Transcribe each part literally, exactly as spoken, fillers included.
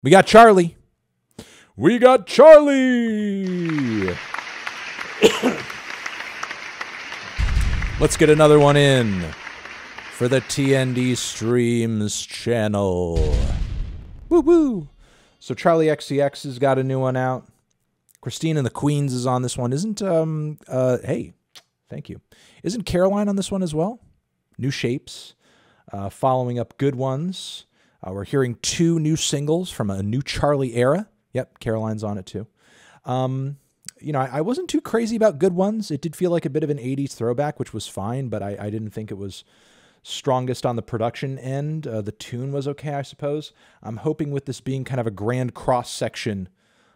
We got Charli. We got Charli. Let's get another one in for the T N D Streams channel. Woo woo. So Charli X C X has got a new one out. Christine and the Queens is on this one. Isn't, um, uh, hey, thank you. Isn't Caroline on this one as well? New Shapes, uh, following up good ones. Uh, we're hearing two new singles from a new Charli era. Yep, Caroline's on it too. Um, you know, I, I wasn't too crazy about good ones. It did feel like a bit of an eighties throwback, which was fine, but I, I didn't think it was strongest on the production end. Uh, the tune was okay, I suppose. I'm hoping with this being kind of a grand cross-section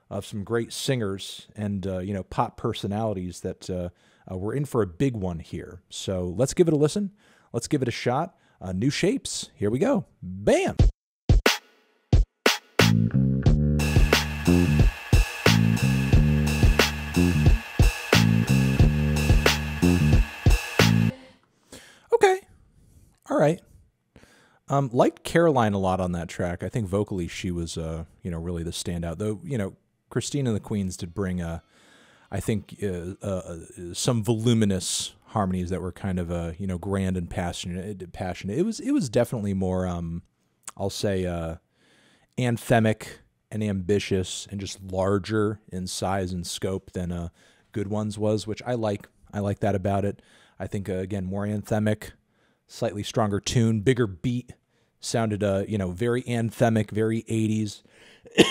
of some great singers and, uh, you know, pop personalities that uh, uh, we're in for a big one here. So let's give it a listen. Let's give it a shot. Uh, New Shapes. Here we go. Bam! Okay. All right. Um, liked Caroline a lot on that track. I think vocally she was, uh, you know, really the standout. Though, you know, Christine and the Queens did bring, uh, I think, uh, uh, some voluminous harmonies that were kind of, uh, you know, grand and passionate. Passionate. It was, it was definitely more, um, I'll say, uh, anthemic and ambitious and just larger in size and scope than uh, Good Ones was, which I like. I like that about it. I think, uh, again, more anthemic, slightly stronger tune, bigger beat, sounded, uh, you know, very anthemic, very eighties.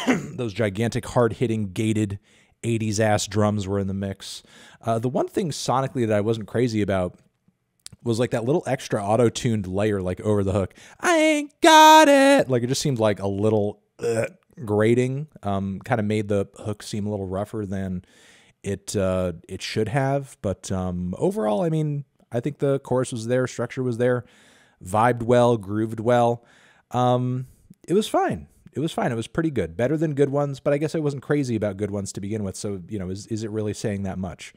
Those gigantic, hard-hitting, gated eighties-ass drums were in the mix. Uh, the one thing sonically that I wasn't crazy about was like that little extra auto-tuned layer like over the hook. I ain't got it! Like it just seemed like a little uh, grating. Um, kind of made the hook seem a little rougher than it, uh, it should have. But um, overall, I mean, I think the chorus was there, structure was there, vibed well, grooved well. Um, it was fine. It was fine. It was pretty good. Better than Good Ones, but I guess I wasn't crazy about Good Ones to begin with, so, you know, is, is it really saying that much?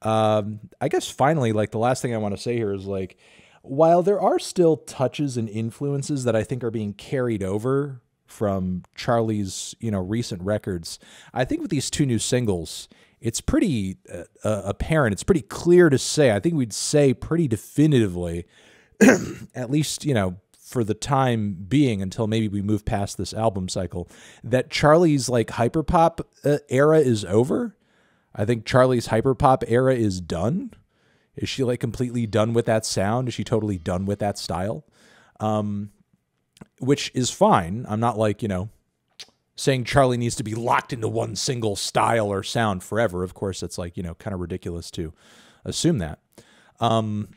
Um, I guess finally, like, the last thing I want to say here is, like, while there are still touches and influences that I think are being carried over from Charli's, you know, recent records, I think with these two new singles, it's pretty uh, apparent. It's pretty clear to say. I think we'd say pretty definitively, at least, you know, for the time being, until maybe we move past this album cycle, that Charli's like hyperpop uh, era is over. I think Charli's hyperpop era is done. Is she like completely done with that sound? Is she totally done with that style? Um, which is fine. I'm not like, you know, saying Charli needs to be locked into one single style or sound forever. Of course, it's like, you know, kind of ridiculous to assume that. Um,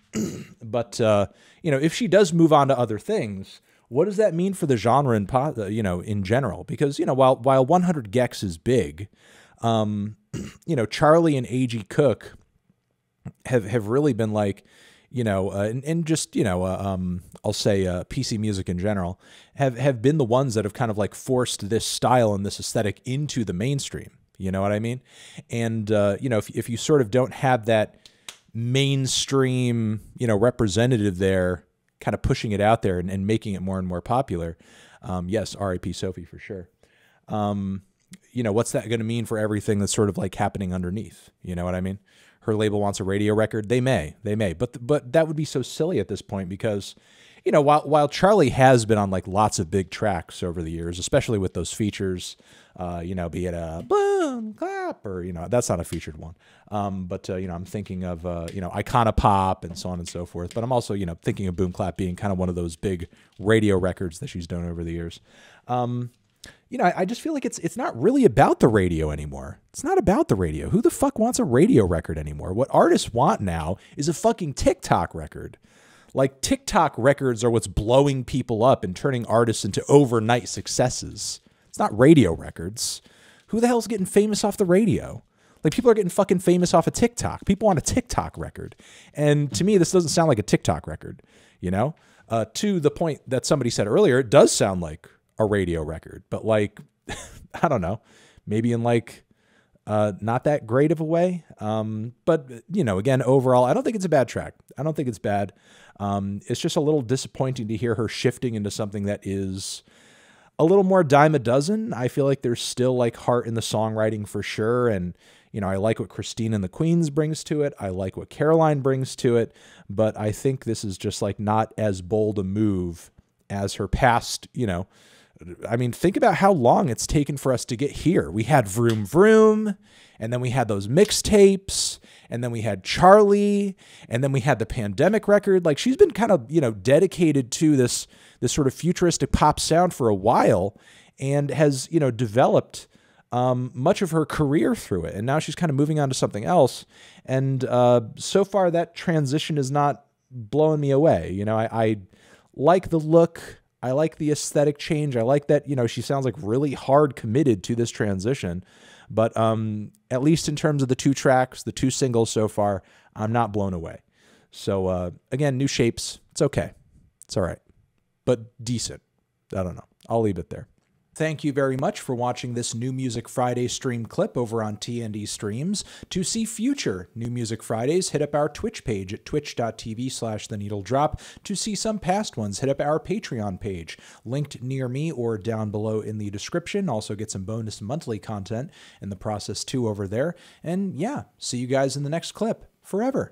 but, uh, you know, if she does move on to other things, what does that mean for the genre in, po you know, in general? Because, you know, while, while one hundred Gex is big, um, you know, Charli and A G Cook have, have really been like, you know, uh, and, and just, you know, uh, um, I'll say, uh, P C Music in general have, have been the ones that have kind of like forced this style and this aesthetic into the mainstream. You know what I mean? And, uh, you know, if, if you sort of don't have that mainstream, you know, representative there kind of pushing it out there and, and making it more and more popular. Um, yes, R I P Sophie for sure. Um, you know, what's that going to mean for everything that's sort of like happening underneath? You know what I mean? Her label wants a radio record. They may, they may, but, the, but that would be so silly at this point because, you know, while, while Charli has been on like lots of big tracks over the years, especially with those features, uh, you know, be it a Boom Clap or, you know, that's not a featured one. Um, but, uh, you know, I'm thinking of, uh, you know, Icona Pop and so on and so forth. But I'm also, you know, thinking of Boom Clap being kind of one of those big radio records that she's done over the years. Um, you know, I, I just feel like it's, it's not really about the radio anymore. It's not about the radio. Who the fuck wants a radio record anymore? What artists want now is a fucking TikTok record. Like TikTok records are what's blowing people up and turning artists into overnight successes. It's not radio records. Who the hell's getting famous off the radio? Like people are getting fucking famous off of TikTok. People want a TikTok record. And to me, this doesn't sound like a TikTok record, you know? Uh, to the point that somebody said earlier, it does sound like a radio record, but like, I don't know, maybe in like, Uh, not that great of a way. Um, but, you know, again, overall, I don't think it's a bad track. I don't think it's bad. Um, it's just a little disappointing to hear her shifting into something that is a little more dime a dozen. I feel like there's still like heart in the songwriting for sure. And, you know, I like what Christine and the Queens brings to it. I like what Caroline brings to it. But I think this is just like not as bold a move as her past, you know. I mean, think about how long it's taken for us to get here. We had Vroom Vroom, and then we had those mixtapes, and then we had Charli, and then we had the pandemic record. Like, she's been kind of, you know, dedicated to this this sort of futuristic pop sound for a while, and has, you know, developed um, much of her career through it. And now she's kind of moving on to something else. And uh, so far, that transition is not blowing me away. You know, I, I like the look. I like the aesthetic change. I like that, you know, she sounds like really hard committed to this transition. But um, at least in terms of the two tracks, the two singles so far, I'm not blown away. So uh, again, New Shapes, it's okay. It's all right, but decent. I don't know. I'll leave it there. Thank you very much for watching this New Music Friday stream clip over on T and E Streams. To see future New Music Fridays, hit up our Twitch page at twitch dot t v slash the needle drop. To see some past ones, hit up our Patreon page, linked near me or down below in the description. Also get some bonus monthly content in the process too over there. And yeah, see you guys in the next clip. Forever.